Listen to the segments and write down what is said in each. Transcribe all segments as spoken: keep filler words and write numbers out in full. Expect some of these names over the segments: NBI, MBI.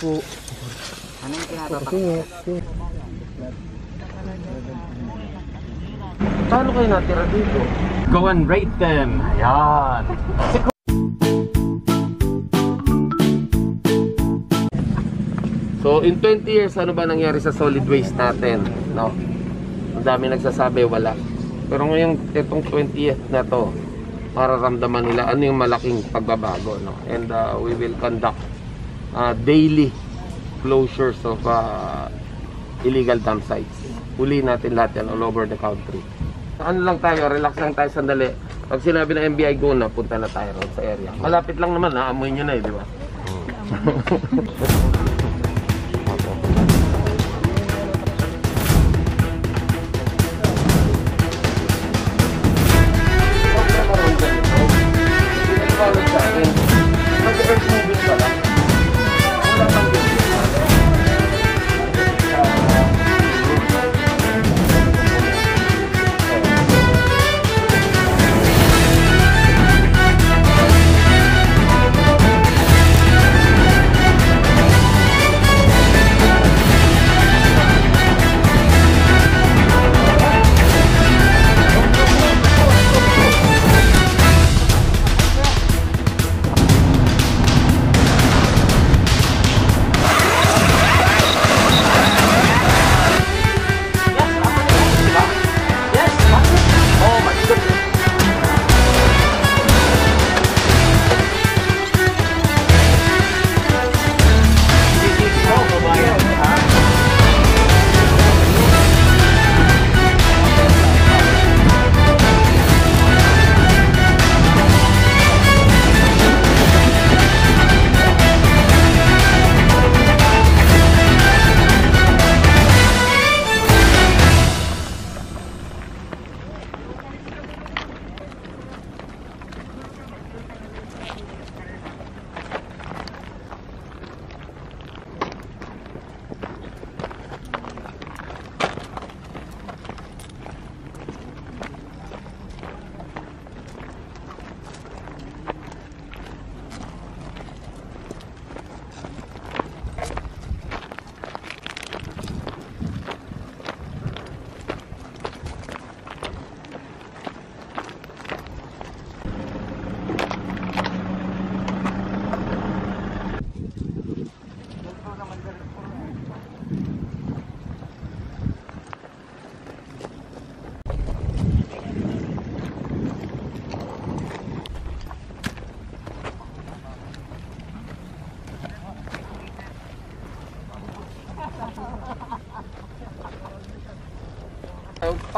po. Anong pinatapak? Saan kayo natira dito? Go and rate them. Ayan. So in twenty years, ano ba nangyari sa solid waste natin? No? Ang dami nagsasabi, wala. Pero ngayon, itong twentieth na to, para ramdaman nila ano yung malaking pagbabago. No? And uh, we will conduct uh, daily closures of uh, illegal dump sites. Huli natin lahat yan all over the country. Ano lang tayo, relax lang tayo sandali. Pag sinabi ng M B I go na, punta na tayo road sa area. Malapit lang naman, naamoy nyo na eh, di ba?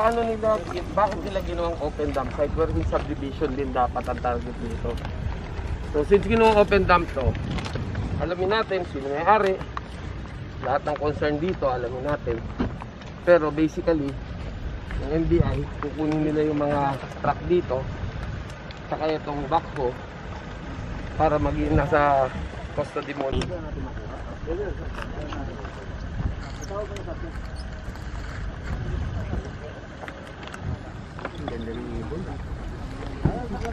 Paano nila, bakit nila ginawang open dump site? Where yung subdivision din dapat ang target nito. So since ginawang open dump to, alamin natin sino may-ari. Lahat ng concern dito, alamin natin. Pero basically, yung N B I, kukunin nila yung mga truck dito, saka itong backhoe, para maging nasa custody mo.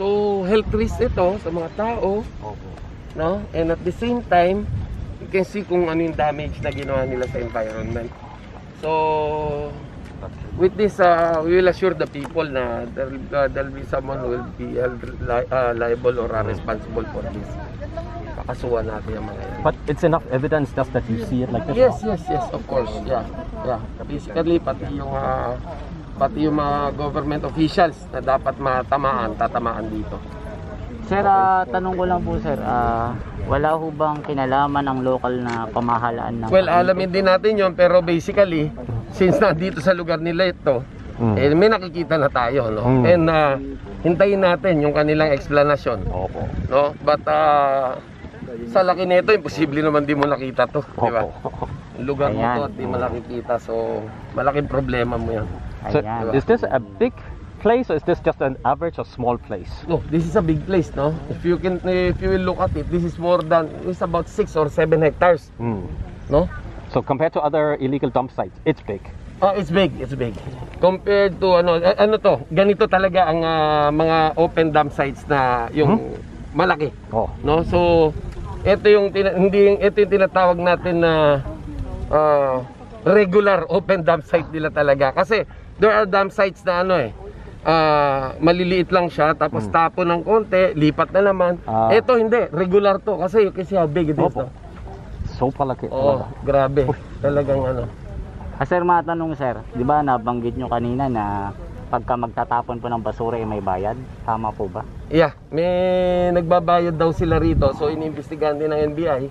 So, health risk ito sa mga tao. No? And at the same time, you can see kung ano yung damage na ginawa nila sa environment. So, with this, uh, we will assure the people na there will uh, be someone who will be uh, li uh, liable or uh, responsible for this. Pakasuhan natin yung mga yan. But it's enough evidence just that you see it like this? Yes, yes, yes, of course. Yeah, yeah. Basically, pati yung, uh, pati yung mga government officials na dapat matamaan, tatamaan dito. Sir, uh, tanong ko lang po sir, uh, wala ho bang kinalaman ng local na pamahalaan? Ng well, alamin din natin yon, pero basically, since nandito sa lugar nila ito, mm. eh, may nakikita na tayo, no? Mm. And uh, hintayin natin yung kanilang explanation. Opo. No? But uh, Sa laki nito, imposible naman di mo nakita to, di ba? Lugar mo to at di malaki kita, so malaking problema mo yan. So, is this a big place or is this just an average or small place? No, this is a big place, no? If you can, if you will look at it, this is more than, it's about six or seven hectares, mm. no? So compared to other illegal dump sites, it's big? Oh, it's big, it's big. Compared to, ano, ano to, ganito talaga ang uh, mga open dump sites na yung hmm? malaki. Oh. No? So, ito yung, hindi, ito yung tinatawag natin na uh, regular open dump site nila talaga. Kasi there are dump sites na ano eh, uh, maliliit lang siya, tapos hmm. tapo ng konti, lipat na naman. Uh, ito hindi, regular to. Kasi kasi how big it is. Oh, no? So palaki. Oo, oh, grabe. Talagang ano. Ah, sir, matanong sir, di ba nabanggit nyo kanina na pagka magtatapon po ng basura ay may bayad? Tama po ba? Yeah, may nagbabayad daw sila rito. So iniimbestigahan din ng N B I,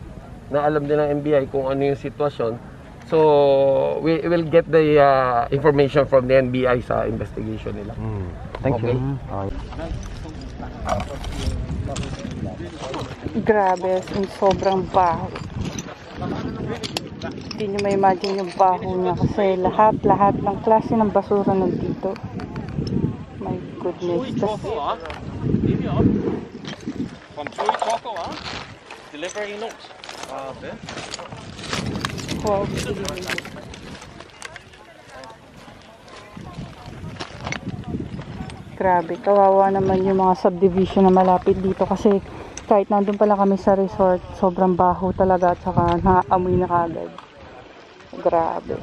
na alam din ng N B I kung ano yung sitwasyon. So we will get the uh, information from the N B I sa investigation nila. Mm. Thank okay. you. Okay. Grabe, sobrang baho. Hindi nyo ma-imagine yung baho niya kasi lahat, lahat ng klase ng basura nandito. My goodness. Delivery notes. Grabe, kawawa naman yung mga subdivision na malapit dito kasi kahit nandun pala kami sa resort, sobrang baho talaga at saka naamoy na kagad. Grabe.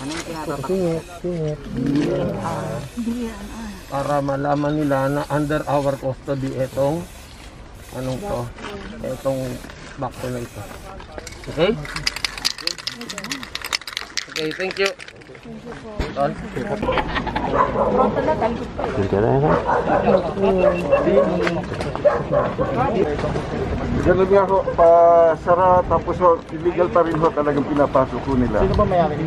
Ano yung tinatapakit? Para malaman nila na under our custody itong anong to, itong bakto na ito. Okay? Okay, thank you. Thank you po. Diyan lang ako, pasara, tapos illegal pa rin ho talagang pinapasok ko nila. Sino ba mayari?